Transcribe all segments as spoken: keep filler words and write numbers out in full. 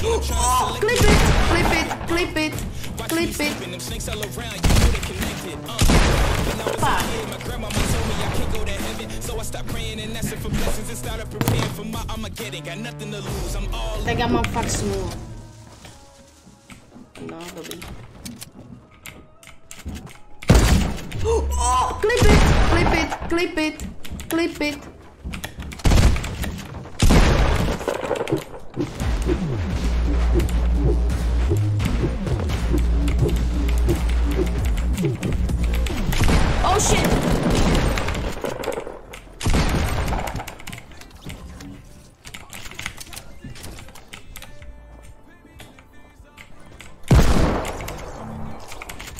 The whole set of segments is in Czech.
Oh, clip it, clip it, clip it, clip it. Fuck. Tak já mám fakt smůlu. No, dobrý. Oh, clip it, clip it, clip it, clip it. Oh shit!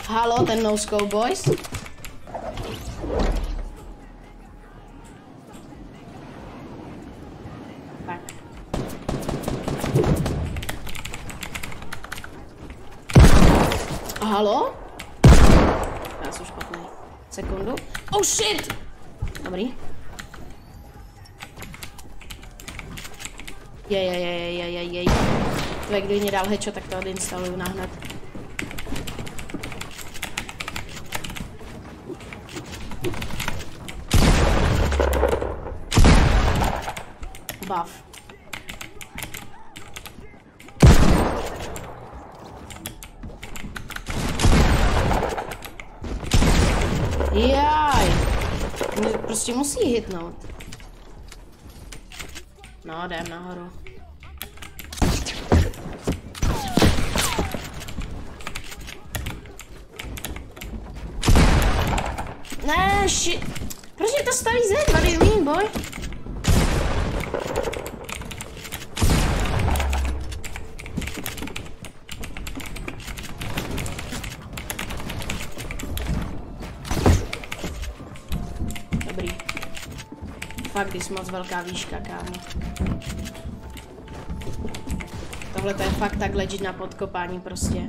Halo, ten no-scope, boys. Halo? Já jsem špatný. Sekundu. Oh shit! Dobrý. Je, je, je, je, je, je. Tvé, kdo jiný dal hečo, tak to odinstaluju nahned. Buff. Jaj, prostě musí hitnout. No, jdem nahoru. Ne, shit. Proč je to starý zem? What do you mean, boy? Fakt, jsi moc velká výška, kámo. Tohle to je fakt tak legit na podkopání prostě.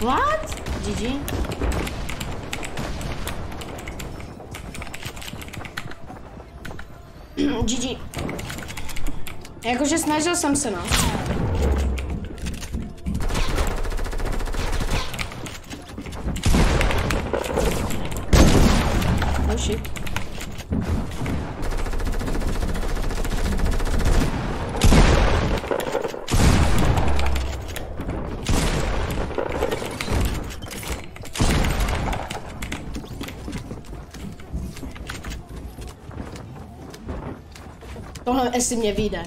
What? G G. G G. Jakože snažil jsem se, no. Tohle jestli mě vyjde.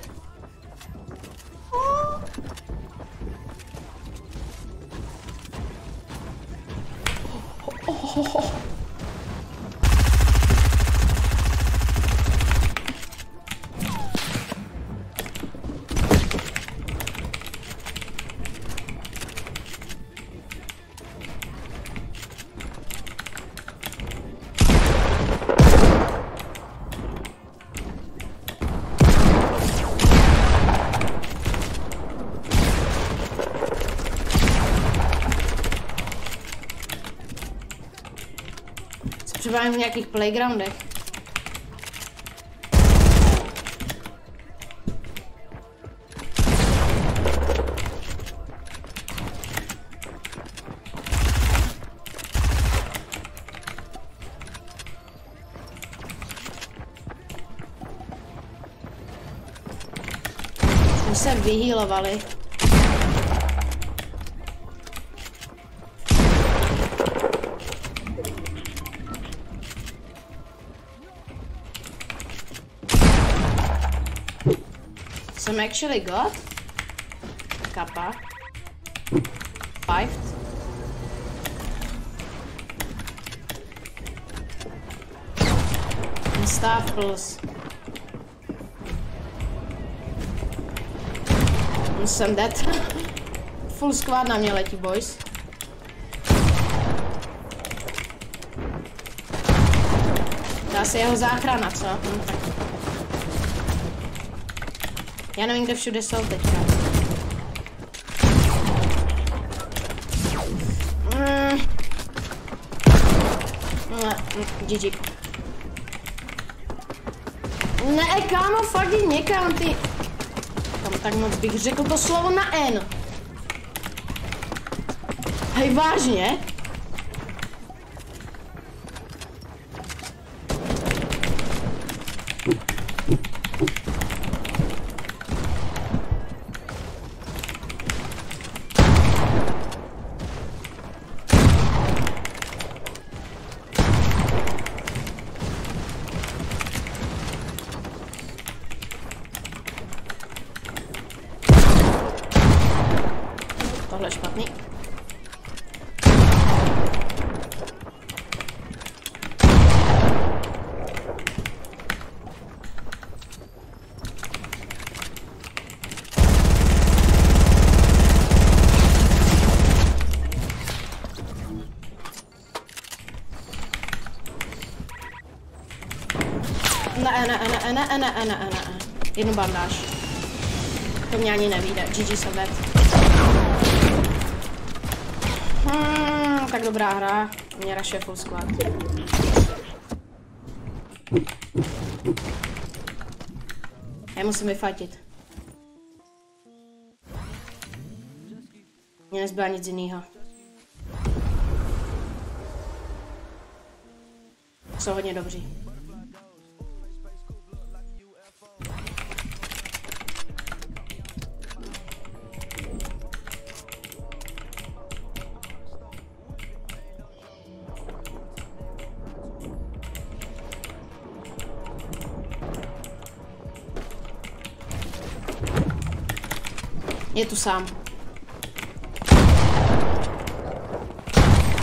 Přibývám v nějakých playgroundech. Už se vyhýlovali. Jsem actually got kappa piped. Stav plus. Jsem dead. Full squad na mě letí, boys. Dá se jeho záchrana, co? Já nevím, kde všude jsou teďka. Mm, G G. Ne, kámo, fakt jít někam, ty. Tam tak moc bych řekl to slovo na N. Hej, vážně? Ana, Ana, Ana, Ana, Ana. Jednu bandáž. To mě ani nevíde. G G jsem ved. Hmm, tak dobrá hra. Mě rašuje full squad. Já musím vyfajtit. Mně nezbyla nic jinýho. Jsou hodně dobří. Je tu sám.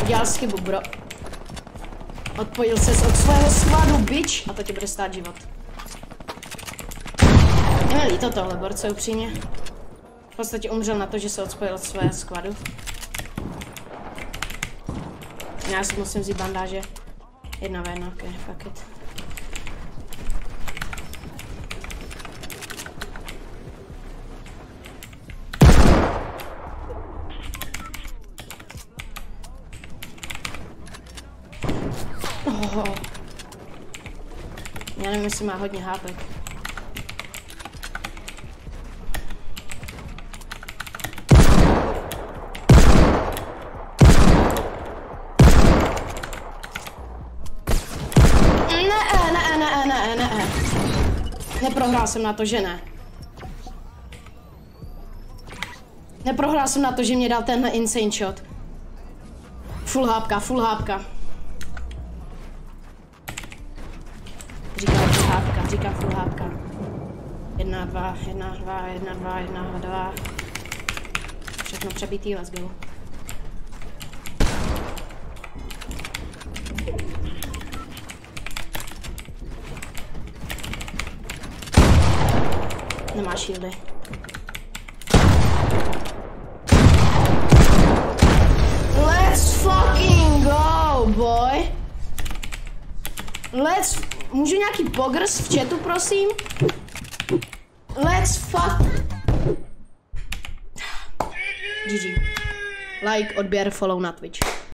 Udělal jsi chybu, bro. Odpojil ses od svého skladu, bitch. A to tě bude stát život. Mě líto tohle, borce, upřímně. V podstatě umřel na to, že se odpojil od svého skladu. Já si musím vzít bandáže. Jedna v jedna, okay, fuck it. Já nevím, jestli má hodně hápek. Ne, ne, ne, ne, ne. Neprohrál jsem na to, že ne. Neprohrál jsem na to, že mě dal tenhle insane shot. Full hápka, full hápka. Říkám hápka, říkám full hápka. Jedna, dva, jedna, dva, jedna, dva, jedna, dva. Všechno přebitý vás bylo. Nemá shieldy. Let's fucking go, boy! Let's... Můžu nějaký pogrs v chatu, prosím? Let's fuck... G G. Like, odběr, follow na Twitch.